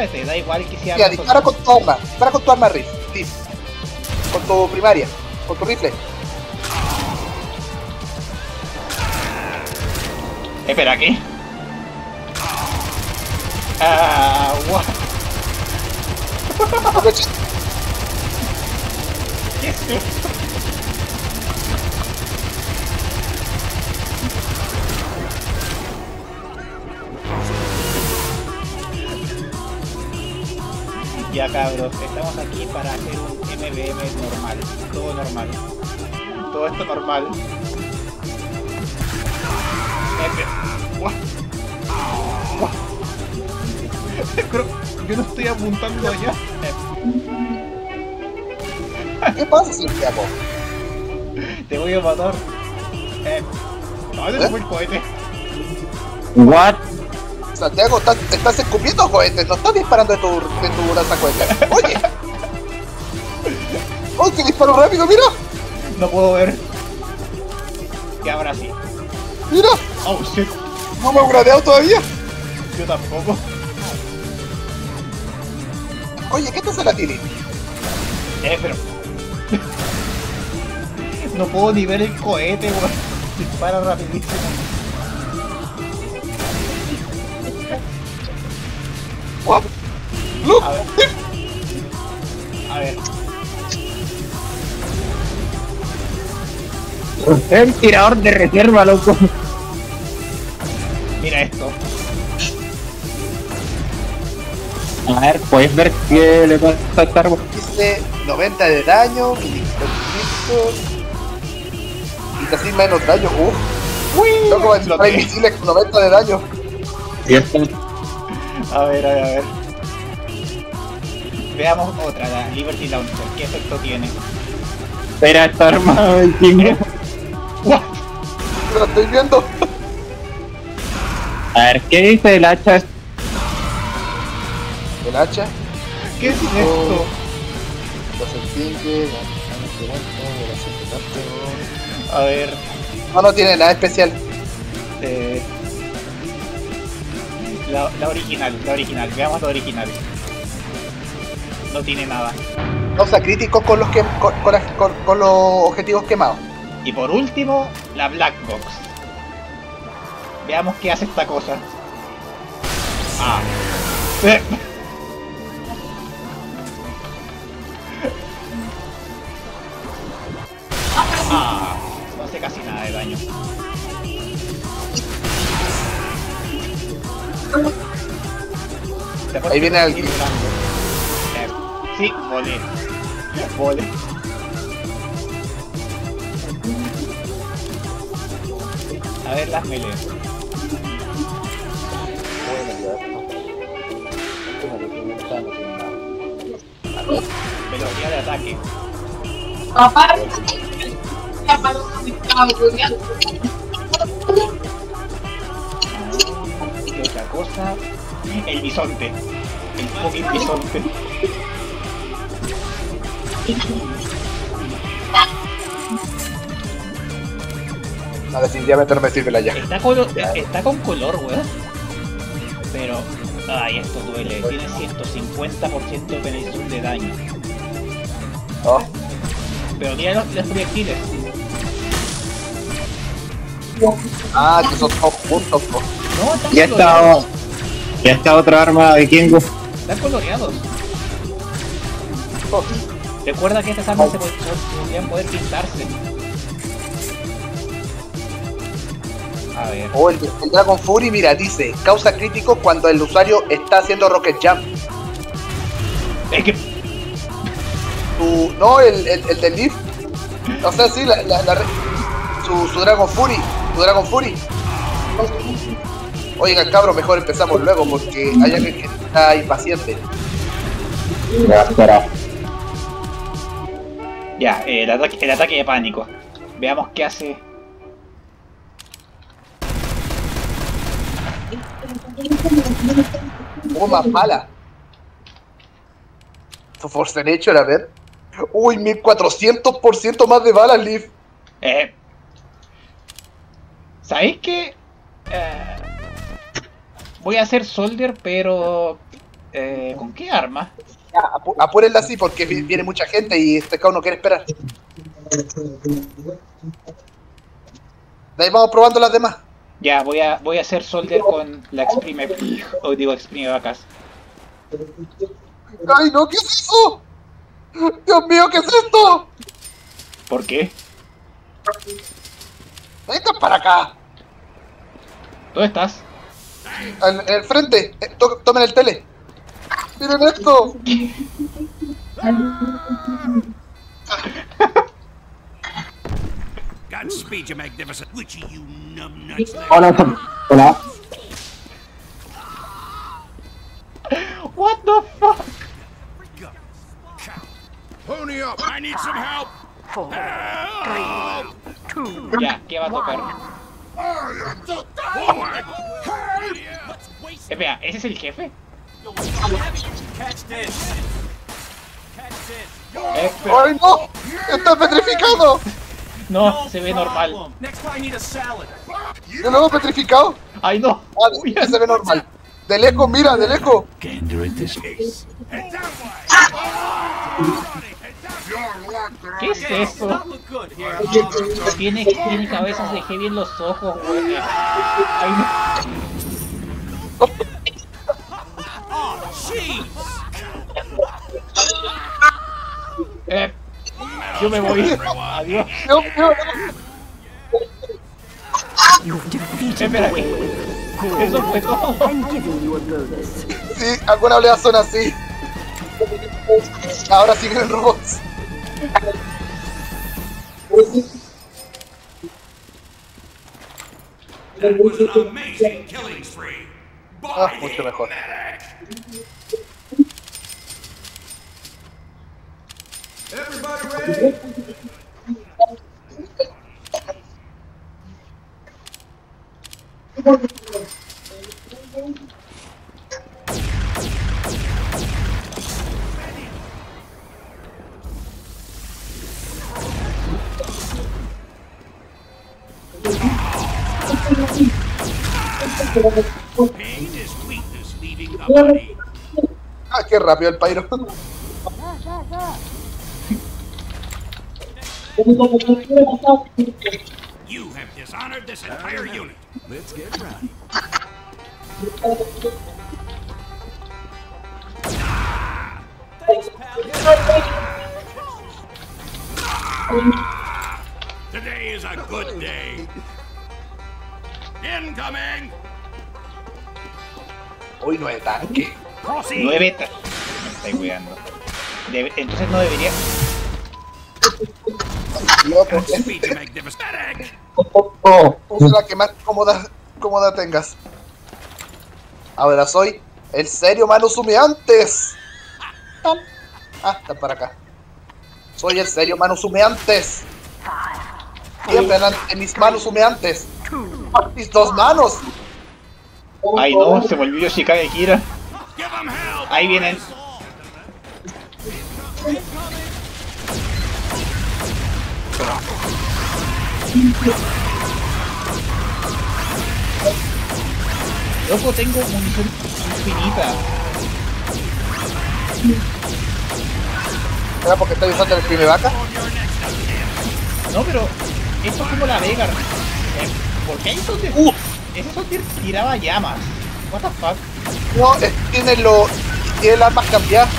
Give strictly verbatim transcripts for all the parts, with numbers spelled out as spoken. te da igual que sea... Ya, dispara con tu arma, dispara con tu arma, Riff, Riff. Con tu primaria, con tu rifle. Espera, ¿qué? Ah, what? ¿Qué es esto? Ya, cabros, estamos aquí para hacer un M V M normal, todo normal, todo esto normal. What? What? Creo, yo no estoy apuntando allá. ¿Qué pasa, Santiago? Te voy a matar. Eh, no, ese fue el cohete. What? Santiago, está, te estás escupiendo cohetes, no estás disparando de tu, de tu lanzacueca. Oye. Oye, que disparo rápido, mira. No puedo ver. Y ahora sí. Mira. Oh shit. No me he gradeado todavía. Yo tampoco. Oye, ¿qué te hace la tiri? Eh, pero... no puedo ni ver el cohete, weón. Dispara rapidísimo. What? Look. A ver. A ver. El tirador de reserva, loco. Mira esto. A ver, puedes ver qué le pasa a esta árbol. Dice noventa de daño, y casi menos daño. Uff. Uy, loco, hay misiles con noventa de daño. Y esto. A ver, a ver, a ver. Veamos otra, la Liberty Launcher. ¿Qué efecto tiene? Espera, está armado el tigre. What? Lo estoy viendo. A ver, ¿qué dice el hacha? ¿El hacha? ¿Qué es esto? Los estingues, los... A ver... No, no tiene nada especial. Eh... La, la original, la original, veamos la original. No tiene nada. Causa crítico con los, que, con, con, con, con los objetivos quemados. Y por último, la Black Box. Veamos qué hace esta cosa. Ah. Eh. Ah. No hace casi nada de daño. Ahí viene alguien. Sí, volé. Volé. A ver las melees. Velocidad de ataque. Aparte, otra cosa, el bisonte, el fucking bisonte. A decir, ya meterme sirve la llave. Está, está con color, weón. Pero, ay, esto duele. Tiene ciento cincuenta por ciento de penalización de daño. Oh. Pero mira los, los proyectiles. Ah, que son dos puntos, po. No, están ya coloreados. Está, ya está otra arma de vikingo. Están coloreados. Oh. Recuerda que estas armas oh. se podrían poder pintarse. A ver. Oh, el, el Dragon Fury, mira, dice, causa crítico cuando el usuario está haciendo Rocket Jump. Es que... Tu, no, el, el, el del Leaf. O sea, sí, la, la, la, su, su Dragon Fury. Su Dragon Fury. Oigan, cabros, mejor empezamos luego porque hay alguien que está impaciente. Ya, el ataque, el ataque de pánico. Veamos qué hace. Oh, más mala. Su force nature, a ver. Uy, mil cuatrocientos por ciento más de balas, Leaf. Eh. ¿Sabéis qué? Eh, voy a hacer Soldier, pero Eh, ¿Con qué arma? Ya, apúrenla así porque viene mucha gente y este cabrón no quiere esperar. De ahí vamos probando las demás. Ya, voy a, voy a hacer Soldier con la exprime... O digo, exprime vacas. ¡Ay, no! ¿Qué es eso? ¡Dios mío! ¿Qué es esto? ¿Por qué? ¿Dónde estás para acá? ¿Dónde estás? En, en el frente. To, tomen el tele. ¡Miren esto! Hola, hola. What the fuck? Pony up. I need some help. four, three, two, ya, ¿qué va a tocar? Espera, ¿ese es el jefe? ¡Ay, no! ¡Está petrificado! No, se ve normal. ¿De nuevo petrificado? ¡Ay, no! Ah, se ve normal. ¡De lejos, mira, de lejos! ¿Qué es eso? Tiene, tiene cabezas de Heavy en los ojos, güey. Ay, no. Eh, yo me voy. Adiós. Espera, eso fue todo. Sí, algunas oleas son así. Ahora sí vienen robots. Ah, mucho mejor. Ah, qué rápido el Pyro. You have dishonored this entire unit. Let's get ready. Today is a good day. Incoming. Hoy no hay tanque. No hay beta. Me estoy cuidando. Debe, entonces no debería. Loco. Oh, oh, oh. La que más cómoda, cómoda tengas. Ahora soy el serio Manos Humeantes. Ah, está para acá. Soy el serio Manos Humeantes. Siempre ante mis manos humeantes. Mis dos manos. Ay no, se volvió Yoshikage Kira. Ahí vienen. Loco, tengo munición infinita. ¿Era porque estoy usando el primer vaca? No, pero esto es como la Vega. ¿Por qué hay donde? Uh, eso tiraba llamas. What the fuck? No, es, tiene lo, tiene las armas cambiadas.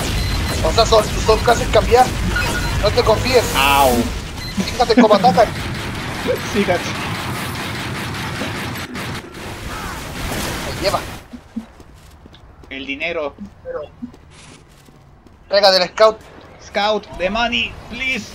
O sea, son, son casi cambiadas. No te confíes. Au. Fíjate cómo atacan. Fíjate. Se lleva. El dinero. Pega del Scout. Scout, the money, please.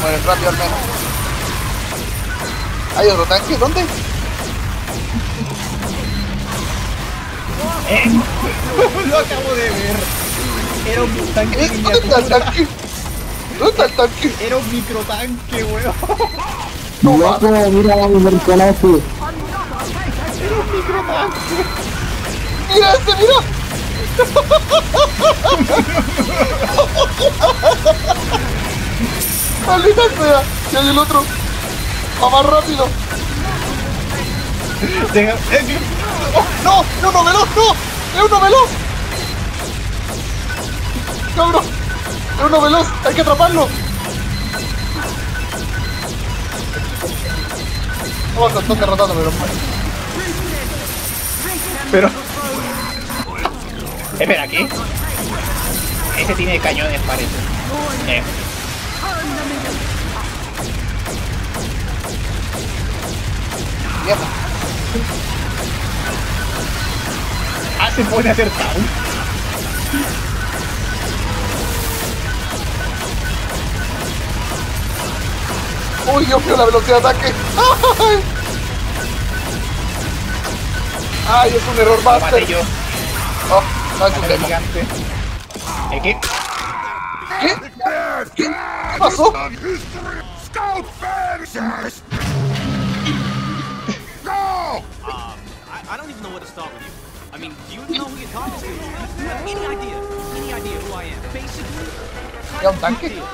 Muere rápido al menos. ¿Hay otro tanque? ¿Dónde? ¿Eh? Lo acabo de ver. Era un tanque. ¿Dónde está el tanque? ¿Dónde está el tanque? Era un microtanque, weón. No, mira, mira, mira, mira, mira, mira, era un microtanque. Mira este, mira. Maldita sea, si hay el otro. Va más rápido. Oh, no, es uno veloz, no, es uno veloz. Cabrón, es uno veloz, hay que atraparlo. No, se toca ratando, pero... Pero... Espera, ¿qué? Ese tiene cañones, parece. Eh. Mierda. Ah, se puede hacer down. Uy, yo veo la velocidad de ataque. Ay, Ay es un error más. Oh, no es un tema. ¿Qué? ¿Qué? ¿Qué pasó? No. Um, I, I don't even know where to start with you. I mean, do you know who you're talking to? You have any idea? Any idea who I am? Basically, I'm trying to do a deal.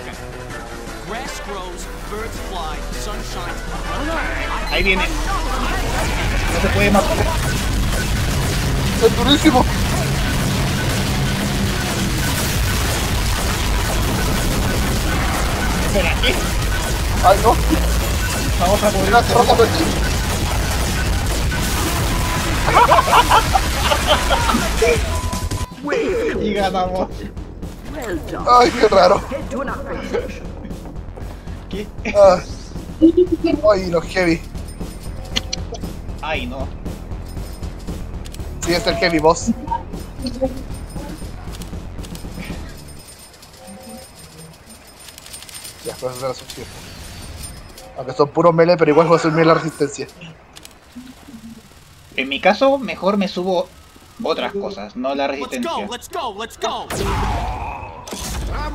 Okay. Grass grows, birds fly, sun shines. Ahí viene. No se puede matar. Es durísimo. Espera, ¿qué? Ay, no. Vamos a morir a ropa por aquí. Y ganamos. Ay, qué raro. ¿Qué? Ah. Ay, los heavy. Ay, no. Sí, es el heavy boss. Ya, puedes hacer a su tiempo. Aunque son puros melee, pero igual voy a subir la resistencia. En mi caso, mejor me subo otras cosas, no la resistencia.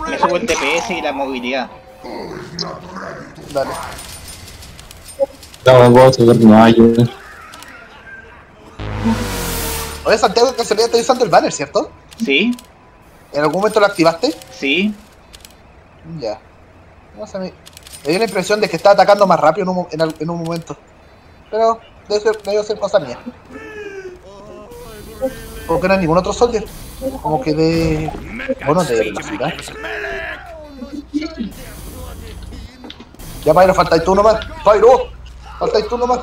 Me subo el T P S y la movilidad. Dale. No, voy a subir mi mayor. Oye, Santiago, que se le está usando el banner, ¿cierto? Sí. ¿En algún momento lo activaste? Sí. Ya. Vamos a mí. Me dio la impresión de que estaba atacando más rápido en un, en, en un momento. Pero debe ser, debe ser cosa mía. Como que no era ningún otro soldier. Como que de... Bueno, de la ciudad. Ya, Pyro, faltáis tú nomás. ¡Pyro! Faltáis tú nomás.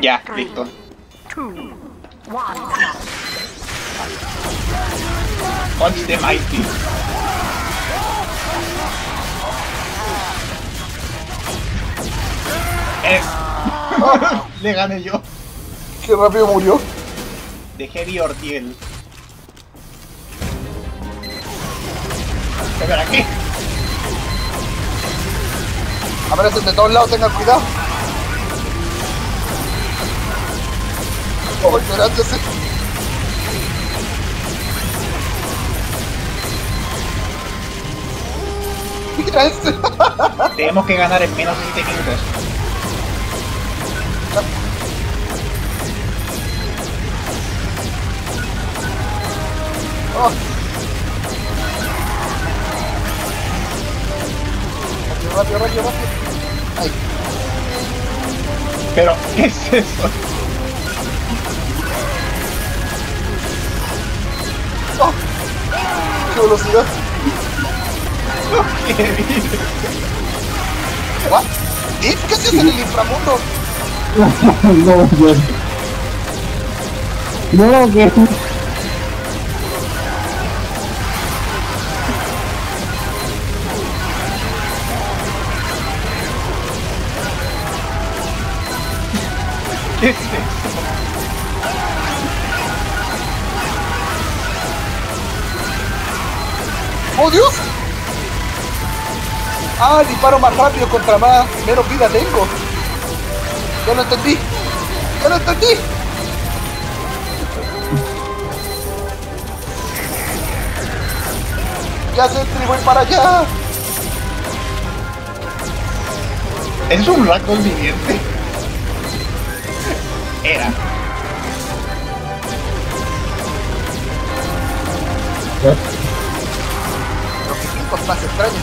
Ya, listo. Punch the mighty. Eh. Le gané yo. Qué rápido murió. De Heavy Ortiel. Espera, aquí. Aparecen de todos lados, tengan cuidado. Oh, esperándose. Mira este. Tenemos que ganar en menos de siete minutos. Oh. Rápido, rápido, rápido. Ay. Pero, ¿qué es eso? Oh. ¡Qué velocidad! ¡Qué bien! ¿What? ¿Qué haces en el inframundo? No, güey. No, güey. ¿Qué es eso? ¡Oh, Dios! Ah, disparo más rápido contra más, menos vida tengo. Ya lo entendí. Ya lo entendí. Ya se voy para allá. Es un ratón viviente. Era. ¿Eh? Los equipos más extraños.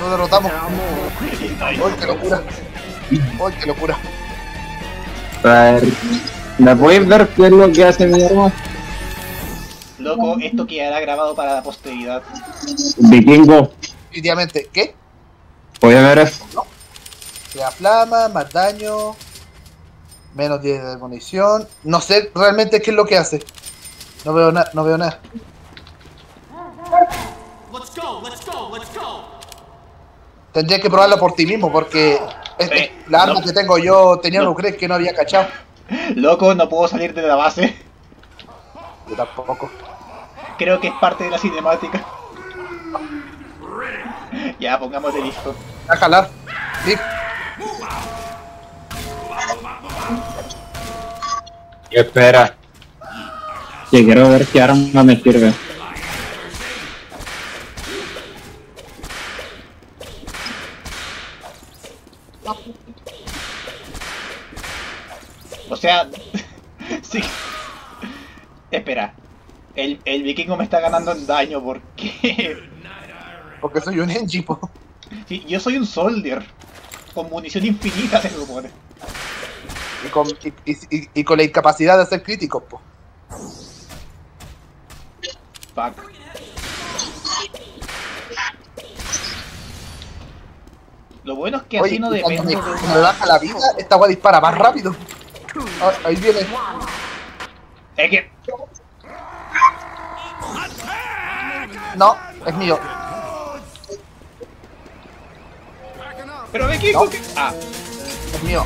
no derrotamos. ¡Ay, qué locura! ¡Ay, qué locura! A ver... ¿Me podéis ver qué es lo que hace mi arma? Loco, esto quedará grabado para la posteridad. Vikingo. Definitivamente, ¿qué? Voy a ver eso. No. Se aflama, más daño... Menos diez de munición... No sé realmente qué es lo que hace. No veo nada, no veo nada. Let's go, let's go, let's go. Tendría que probarlo por ti mismo, porque este, eh, la arma no, que tengo yo tenía no, un upgrade que no había cachado. Loco, no puedo salir de la base. Yo tampoco. Creo que es parte de la cinemática. Ya, pongamos de listo. A jalar. Sí. Y espera. Que quiero ver qué arma me sirve. O sea, sí. Espera, el, el vikingo me está ganando en daño, ¿por qué? Porque soy un engi, po. Sí, yo soy un soldier, con munición infinita se supone. Y con, y, y, y con la incapacidad de ser crítico, po. Fuck. Lo bueno es que así no depende. Cuando le baja la vida, esta guay dispara más rápido. Ah, ahí viene. Es que... No, es mío. Pero ve que... No. Ah. Es mío.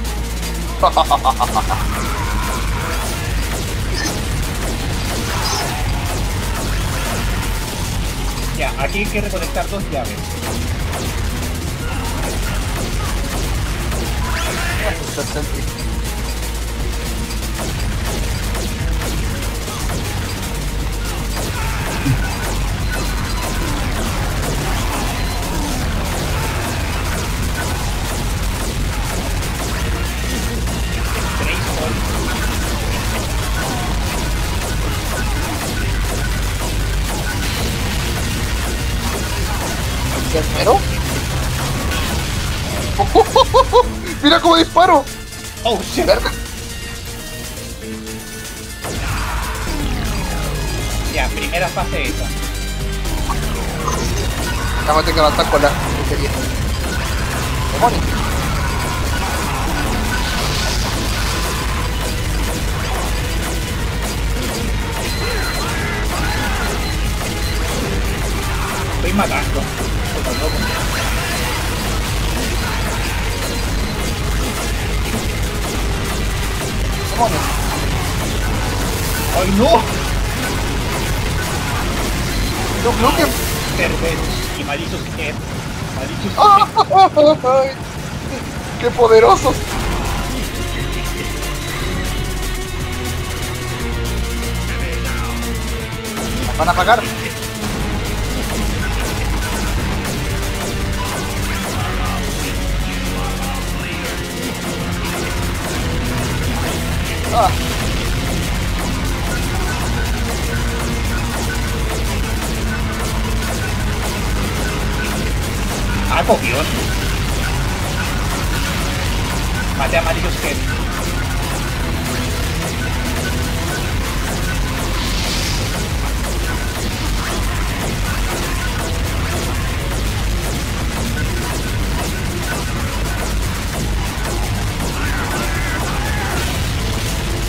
Ya, aquí hay que reconectar dos llaves. ¿Pero? Oh, oh, oh, oh, oh. ¡Mira cómo disparo! ¡Oh, shit! ¿Verdad? Ya, primera fase esta. Vamos a tener que avanzar con la puntería. ¡Demonios! Estoy matando. ¡Ay, no! Yo creo que... Perversos y malicios que... Malicios... ¡Ah! ¡Qué poderosos! ¿Nos van a pagar? Ah. Ah, copión. Mate a Mario Skep.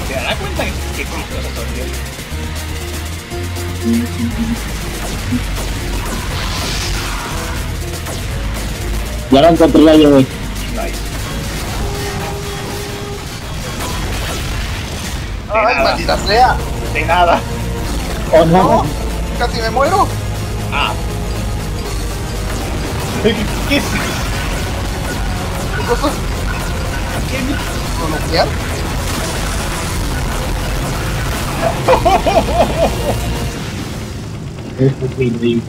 ¿Te dará cuenta que qué cosas son, tío? Ya lo encontré, ya llegué. Nice. ¡Ay, maldita sea! De nada. ¿O no? ¡Casi me muero! Ah. ¿Qué, qué es eso? ¿Qué cosa? ¿Qué? ¿Conocer? Es increíble.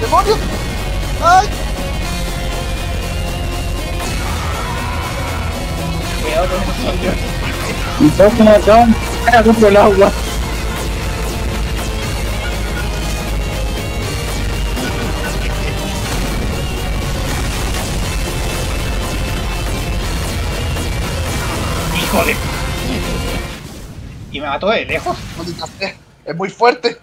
¡Demonios! ¡Ay! Cuidado con el soldier. Y todos me acaban cagando el agua. ¡Híjole! Y me mató de lejos. Es muy fuerte.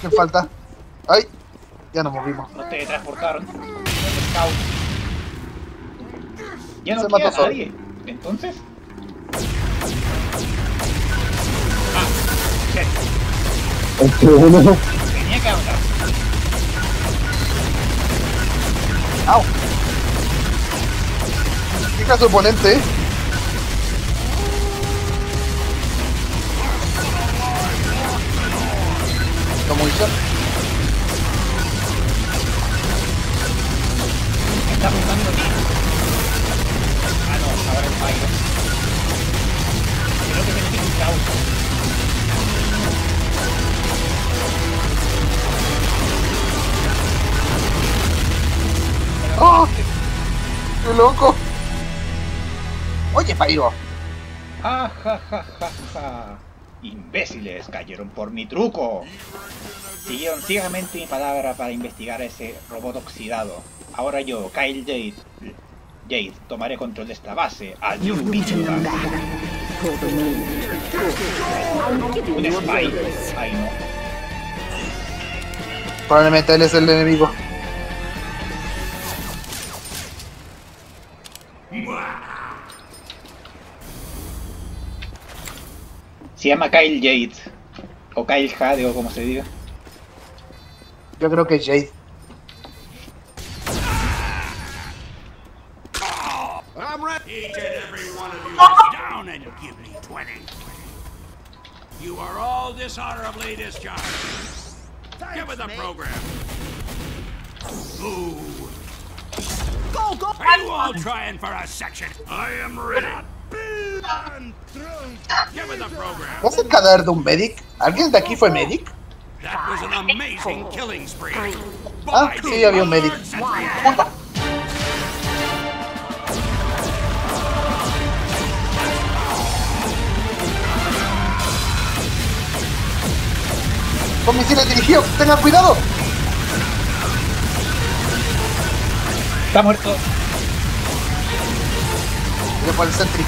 ¿Qué falta? ¡Ay! Ya nos movimos. No te transportaron. Scout. Ya no se queda mató nadie. Solo. ¿Entonces? Ah, shit. Este uno. Tenía que hablar. ¡Au! Fija su oponente, eh. Está buscando a mí. Ah, no, ahora el Pyro. Creo que tiene un caos. ¡Oh! ¡Qué loco! Oye, Pyro. ¡Ja, ja, ja, ja, ja! Imbéciles, cayeron por mi truco. Siguieron ciegamente mi palabra para investigar a ese robot oxidado. Ahora yo, Kyle Jade, Jade tomaré control de esta base. Adiós, bicho. Un Spy. Ay, no. Probablemente él es el enemigo. Se llama Kyle Jade, o Kyle Jade, o como se diga. Yo creo que es Jade. ¿No es el cadáver de un Medic? ¿Alguien de aquí fue Medic? Ah, sí, había un Medic. ¡Con misiles dirigidos! ¡Tengan cuidado! Está muerto. Yo por el Sentry.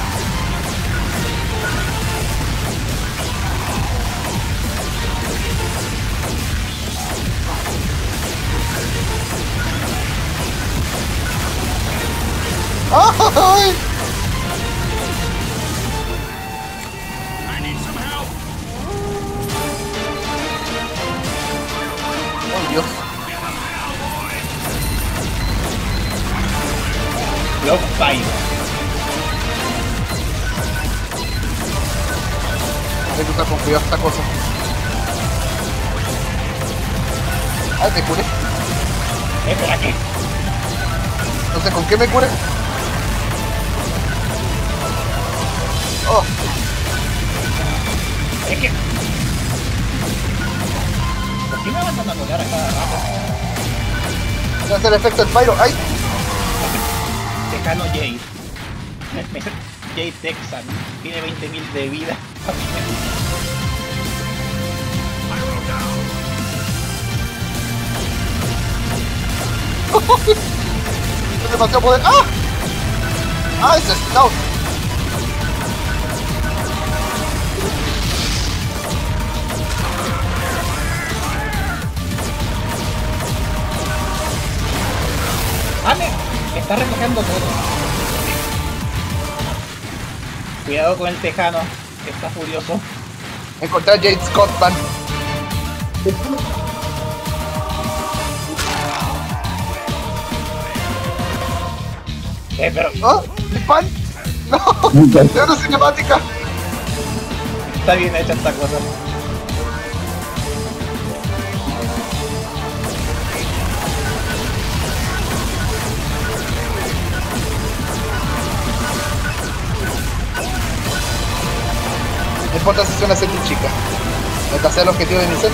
¡Ay! Oh, Dios. Block Pyro. Ay, nunca confío en esta cosa. Ay, me curé. Eh, pero aquí. No sé con qué me curé. Oh. Es que... ¿Por qué me vas a matar a cada rato? Se hace el efecto del Pyro. ¡Ay! Déjalo, Jade. Jade Texan. Tiene veinte mil de vida. Es demasiado poder. ¡Ah! ¡Ah, ese es Scout! ¡Ale! Está recogiendo todo. Cuidado con el tejano, que está furioso. Encontrar Jade Scottman. Eh, pero... ¿Oh? ¿Mi pan? ¡No! ¡Es una cinemática! Está bien hecha esta cosa. No importa si suena ser tu chica. Me pasé el objetivo de mi set.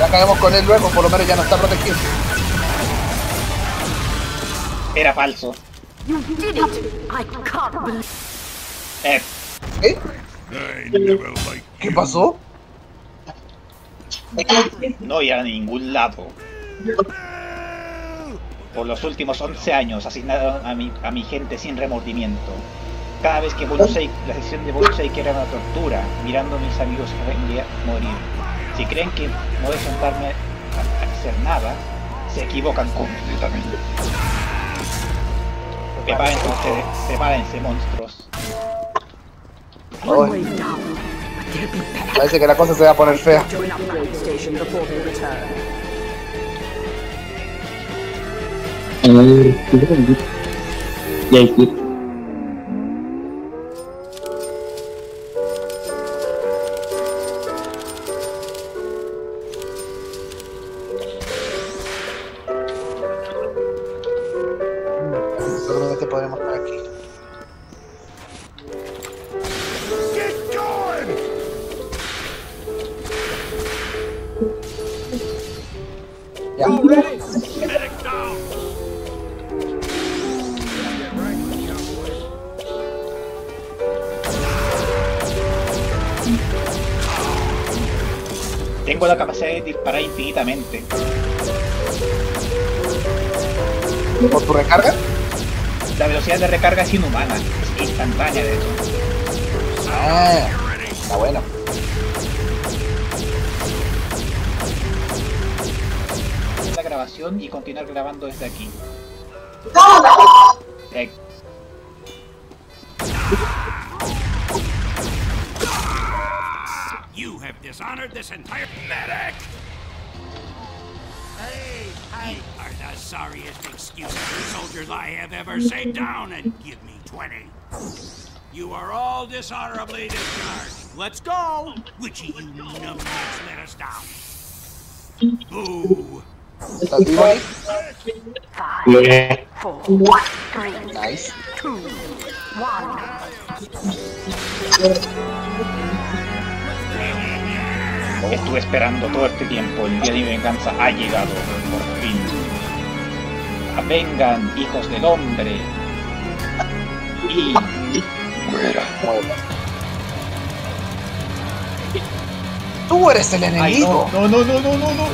Cagamos con él luego, por lo menos ya no está protegido. Era falso. Eh. ¿Eh? ¿Qué pasó? No iba a ningún lado. Por los últimos once años asignaron a mi, a mi gente sin remordimiento. Cada vez que Bullseye, la sesión de Bullseye que era una tortura, mirando a mis amigos que vendría a morir. Si creen que no voy a sentarme a hacer nada, se equivocan completamente. Prepárense ustedes, prepárense monstruos. Ay. Parece que la cosa se va a poner fea. Tengo la capacidad de disparar infinitamente. ¿Por tu recarga? La velocidad de recarga es inhumana, es instantánea de hecho. Ah, está bueno. La grabación y continuar grabando desde aquí. Eh. You have dishonored this entire medic. Hey, hey. You are the sorriest excuse for soldiers I have ever sat down and give me twenty. You are all dishonorably discharged. Let's go. Which of you numbnuts let us down? Boo. Five, four, three, nice. two, one. Estuve esperando todo este tiempo, el día de mi venganza ha llegado, por fin. ¡Vengan, hijos del hombre! Y... ¡muera! ¡Tú eres el enemigo! Ay, no, no, no, no, no, no, no.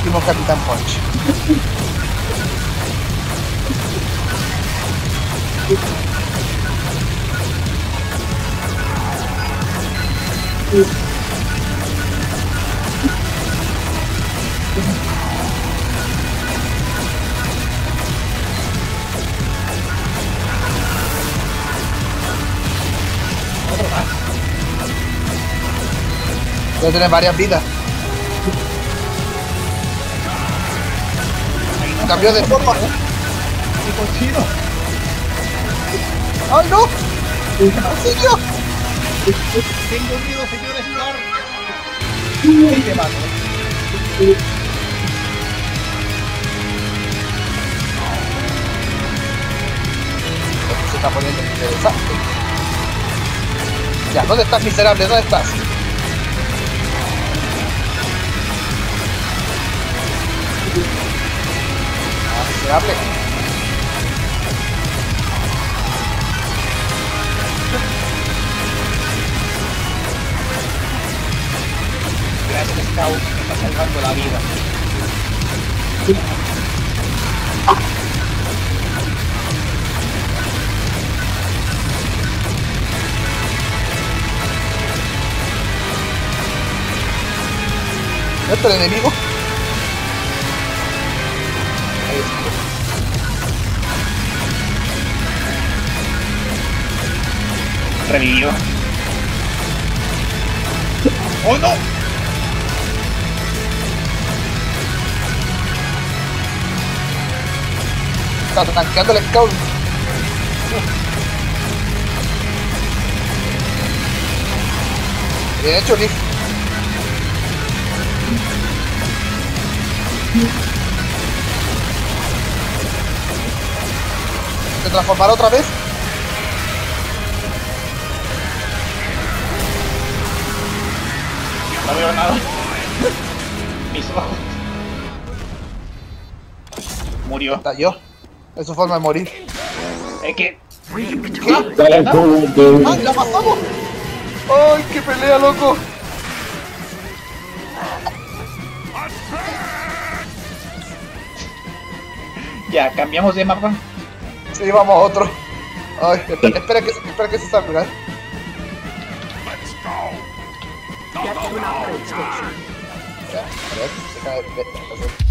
último Capitán Punch. Ya tienes varias vidas. Cambio de forma, ¿eh? ¡Ay, no! ¡Auxilio! Tengo miedo, señor Scout. Ahí te mato. Se está poniendo interesante. Ya, ¿dónde estás, miserable? ¿Dónde estás? Ah, miserable. Gracias, Scout, me está salvando la vida. Sí. Ah. ¿Otro enemigo? Revivió. ¡Oh, no! Está tanqueando el Scout. Bien hecho, Nick. ¿Se transformará otra vez? No veo nada. Mis ojos. Murió. Estalló. Es su forma de morir. Es que... ¿Qué? ¡Ay, la matamos! ¡Ay, qué pelea, loco! Ya, cambiamos de mapa. Sí, vamos a otro. Ay, espera, espera que, espera que se salga. Ya, a ver, se cae de...